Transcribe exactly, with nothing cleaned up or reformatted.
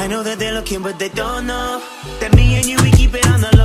I know that they're looking, but they don't know that me and you, we keep it on the